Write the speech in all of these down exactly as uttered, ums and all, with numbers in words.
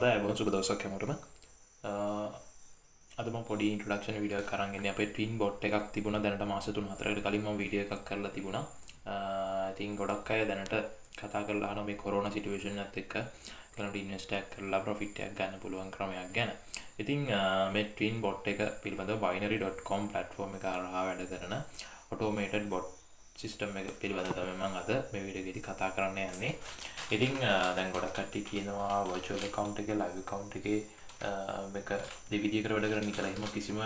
හොඳයි බොහොම සුබ දවසක් හැමෝටම. අද මම පොඩි ඉන්ට්‍රොඩක්ෂන් වීඩියෝ එකක් අරන් එන්නේ. අපේ ට්වින් බොට් එකක් තිබුණා. දැනට මාස තුන හතරකට කලින් මම වීඩියෝ එකක් කරලා තිබුණා. ඉතින් ගොඩක් අය දැනට කතා කරලා අහනවා මේ කොරෝනා සිටුේෂන් එකත් එක්ක ඒගොල්ලන්ට ඉන්වෙස්ට් එකක් කරලා ප්‍රොෆිට් එකක් ගන්න පුළුවන් ක්‍රමයක් ගැන. ඉතින් මේ ට්වින් බොට් එක පිළිබඳව binary dot com platform එක හරහා වැඩ කරන automated bot සිස්ටම් එක පිළිබඳව තමයි මම අද මේ වීඩියෝ එකේදී කතා කරන්න යන්නේ. ඉතින් දැන් ගොඩක් කට්ටිය කියනවා virtual account එකේ live account එකේ මේක දෙවිදියකට වැඩ කරන්නේ කියලා. එහෙම කිසිම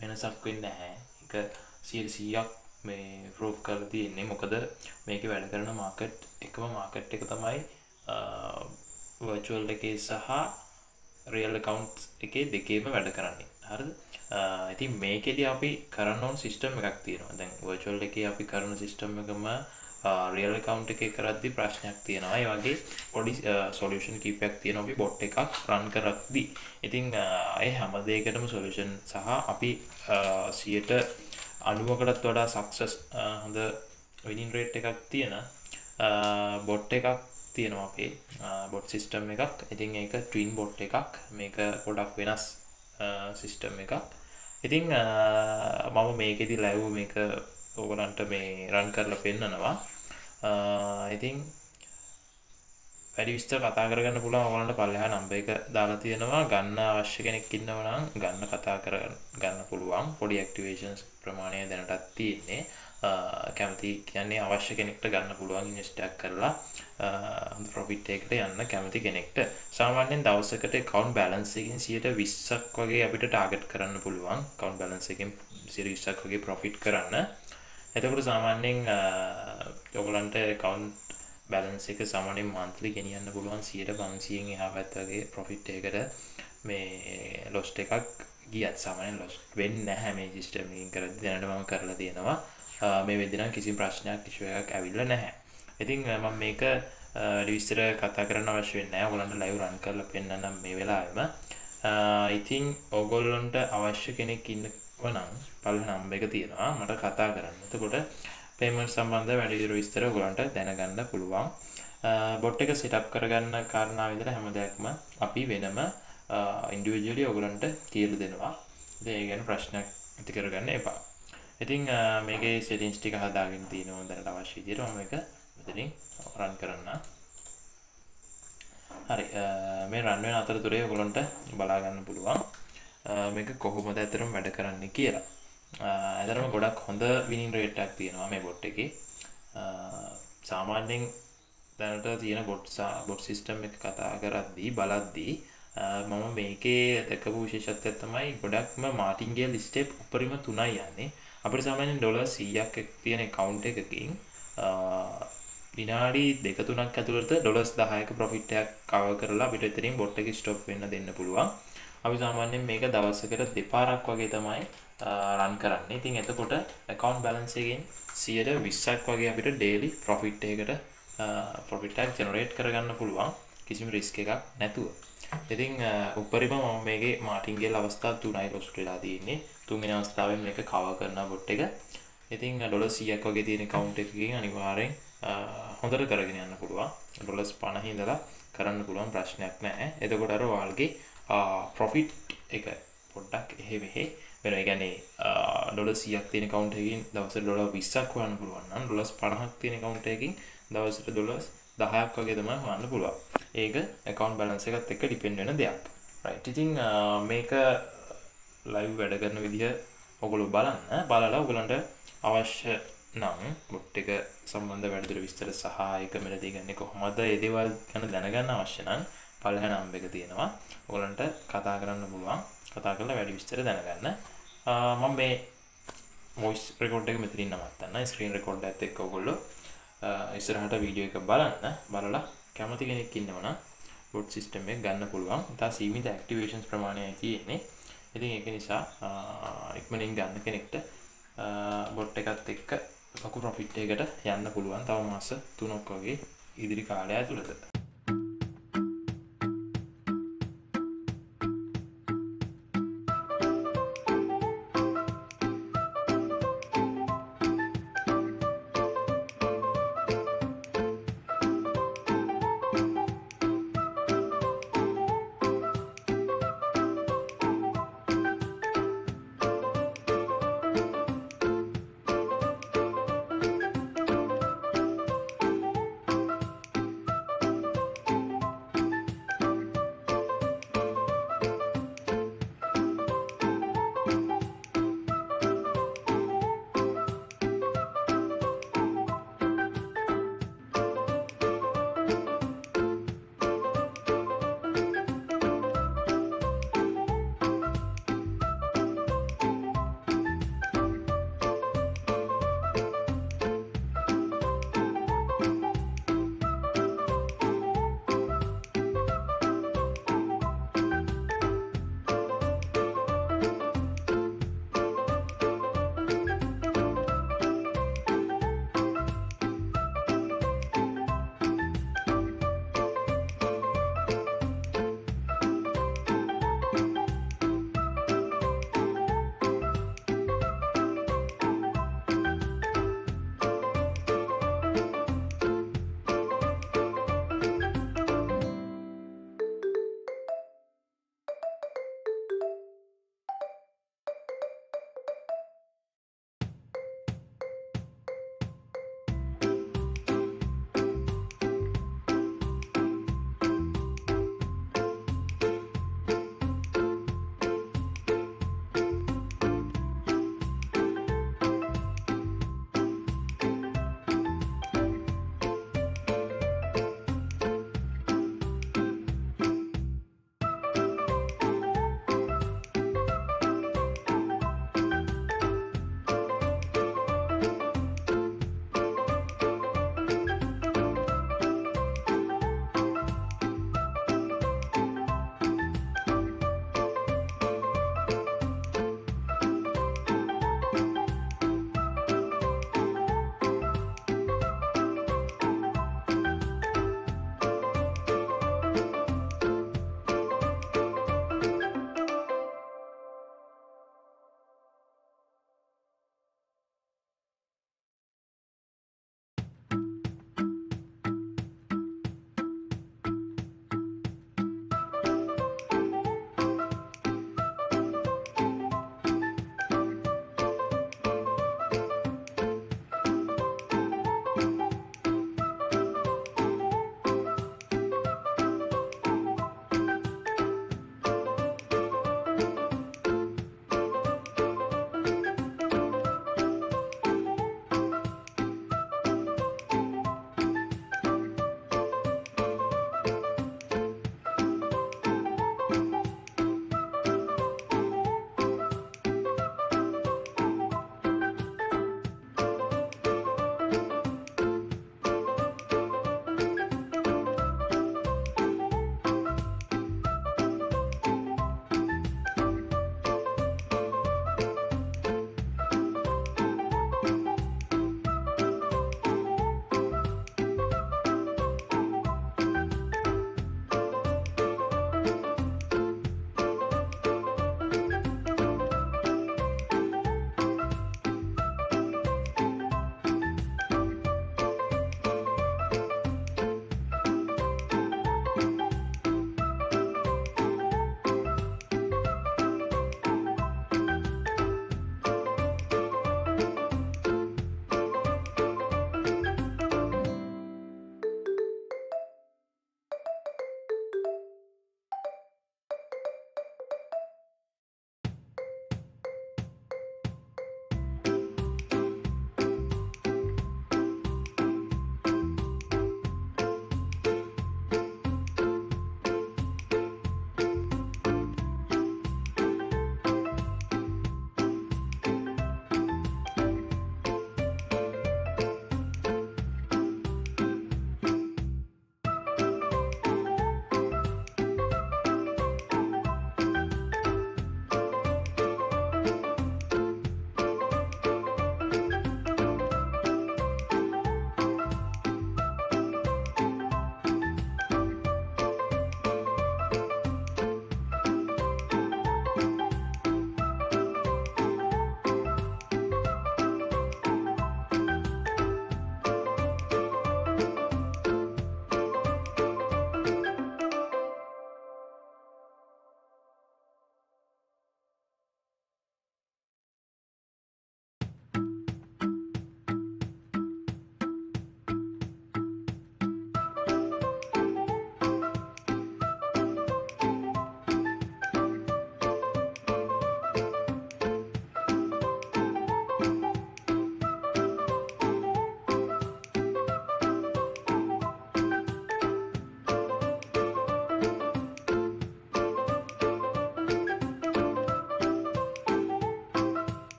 වෙනසක් වෙන්නේ නැහැ. ඒක සීයට සීයක් මේ ප්‍රූෆ් කරලා තියෙන්නේ. මොකද මේකේ වැඩ කරන මාකට් එකම මාකට් එක තමයි virtual එකේ සහ real account එකේ දෙකේම වැඩ කරන්නේ. හරිද? ඉතින් මේකෙදී අපි කරන්න ඕන සිස්ටම් එකක් තියෙනවා. දැන් virtual එකේ අපි කරන සිස්ටම් එකම real account එකේ කරද්දී ප්‍රශ්නයක් තියෙනවා. ඒ වගේ පොඩි solution කීපයක් තියෙනවා අපි bot එකක් run කරද්දී. ඉතින් ඒ හැම දෙයකටම solution සහ අපි සියයට අනූවකටත් වඩා success හොඳ winning rate එකක් තියෙන bot එකක් තියෙනවා අපේ bot system එකක්. ඉතින් ඒක twin bot එකක්. මේක පොඩක් වෙනස් සිස්ටම් එකක්. ඉතින් මම මේකෙදි ලැබුව මේක ඕගලන්ට මේ රන් කරලා පෙන්නනවා. ඉතින් වැඩි විස්තර කතා කරගන්න පුළුවන් ඕගලන්ට පල්ලෙහා නම්බර් එක දාලා තියෙනවා. ගන්න අවශ්‍ය කෙනෙක් ඉන්නවා නම් ගන්න කතා කර ගන්න පුළුවන්. පොඩි ඇක්ටිවේෂන්ස් ප්‍රමාණය දැනටත් තියෙන්නේ. කැමති කියන්නේ අවශ්‍ය කෙනෙක්ට ගන්න පුළුවන්. ඉන්වෙස්ට් එකක් කරලා හොඳ ප්‍රොෆිට් එකකට යන්න කැමති කෙනෙක්ට සාමාන්‍යයෙන් දවසකට account balance එකෙන් සියයට විස්සක් වගේ අපිට ටාගට් කරන්න පුළුවන්. account balance එකෙන් සියයට විස්සක් වගේ profit කරන්න. එතකොට සාමාන්‍යයෙන් ඔයගලන්ට account balance එක සාමාන්‍යයෙන් monthly ගෙනියන්න පුළුවන් සියයට පන්සියයෙන් එහා පැත්ත වගේ profit එකකට. මේ loss එකක් ගියත් සාමාන්‍යයෙන් loss වෙන්නේ නැහැ මේ system එකකින් කරද්දී. දැනට මම කරලා තියෙනවා. මේ වෙද්දී නම් කිසිම ප්‍රශ්නයක් issue එකක් ඇවිල්ලා නැහැ. ඉතින් මම මේක විස්තර කතා කරන්න අවශ්‍ය වෙන්නේ නැහැ. ඔයගොල්ලන්ට ලයිව් රන් කරලා පෙන්නන්නම් මේ වෙලාවෙම. ඉතින් ඔයගොල්ලන්ට අවශ්‍ය කෙනෙක් ඉන්නව නම් පළවෙනි නම්බර් එක තියෙනවා. මට කතා කරන්න. එතකොට payment සම්බන්ධ වැඩිදුර විස්තර ඔයගොල්ලන්ට දැනගන්න පුළුවන්. bot එක setup කරගන්න කාරණාව විතර හැම දෙයක්ම අපි වෙනම individually ඔයගොල්ලන්ට කියලා දෙනවා. ඉතින් ඒ ගැන ප්‍රශ්නයක් ඇති කරගන්න එපා. ඉතින් මේකේ settings ටික හදාගෙන තියෙනවා. දැනට අවශ්‍ය විදියට මම මේක මෙතනින් රන් කරන්න. හරි මේ රන් වෙන අතරතුරේ ඔයගොල්ලන්ට බලා ගන්න පුළුවන් මේක කොහොමද ඇත්තටම වැඩ කරන්නේ කියලා. ඇත්තටම ගොඩක් හොඳ winning rate එකක් තියෙනවා මේ bot එකේ. සාමාන්‍යයෙන් දැනට තියෙන bot bot system එක කතා කරද්දී බලද්දී මම මේකේ දැකපු විශේෂත්වය තමයි ගොඩක්ම martingale step උඩරිම තුනයි යන්නේ. අපිට සාමාන්‍යයෙන් ඩොලර් සීයක් තියෙන account එකකින් විනාඩි දෙක තුනක් ඇතුළත ඩොලර් දහයක ප්‍රොෆිට් එකක් කවර් කරලා අපිට එතනින් බොට් එක ස්ටොප් වෙන්න දෙන්න පුළුවන්. අපි සාමාන්‍යයෙන් මේක දවසකට දෙපාරක් වගේ තමයි රන් කරන්නේ. ඉතින් එතකොට account balance එකෙන් සියයට විස්සක් වගේ අපිට daily profit එකකට profit එකක් generate කරගන්න පුළුවන් කිසිම risk එකක් නැතුව. ඉතින් උඩරිම මම මේකේ martingale අවස්ථා තුනයි loss වෙලා තියෙන්නේ. තුන්වෙනි අවස්ථාවෙන් මේක cover කරනවා බොට් එක. ඉතින් ඩොලර් සීයක් වගේ තියෙන account එකකින් අනිවාර්යෙන් හොඳට කරගෙන යන්න පුළුවන්. ඩොලර් පනහක ඉඳලා කරන්න පුළුවන් ප්‍රශ්නයක් නැහැ. එතකොට අර ඔයාලගේ ප්‍රොෆිට් එක පොඩ්ඩක් එහෙ මෙහෙ වෙනවා. ඒ කියන්නේ ඩොලර් සීයක් තියෙන account එකකින් දවසට ඩොලර් විස්සක් හොයන්න පුළුවන් නම් ඩොලර් පනහක් තියෙන account එකකින් දවසට ඩොලර් දහයක් වගේ තමයි හොයන්න පුළුවන්. ඒක account balance එකත් එක්ක depend වෙන දෙයක්. right. ඉතින් මේක live වැඩ කරන විදිහ ඔයගොල්ලෝ බලන්න. බලලා ඔයගලන්ට අවශ්‍ය නම් බොට් එක සම්බන්ධ වැඩිදුර විස්තර සහ ඒක මෙලදී ගන්නේ කොහොමද ඒ දේවල් ගැන දැනගන්න අවශ්‍ය නම් පළවෙනි නම්බර් එක තියෙනවා. ඔයගලන්ට කතා කරන්න පුළුවන්. කතා කරලා වැඩි විස්තර දැනගන්න. මම මේ voice record එක මෙතනින් නවත්තන්න. screen record එකත් එක්ක ඔයගොල්ලෝ ඉස්සරහට වීඩියෝ එක බලන්න. බලලා කැමති කෙනෙක් ඉන්නවා නම් bot system එක ගන්න පුළුවන්. ඉතින් සීමිත activations ප්‍රමාණයයි තියෙන්නේ. ඉතින් ඒක නිසා ඉක්මනින් ගන්න කෙනෙක්ට bot එකත් එක්ක ලොකු ප්‍රොෆිට් එකකට යන්න පුළුවන් තව මාස තුනක් වගේ ඉදිරි කාලය ඇතුළත.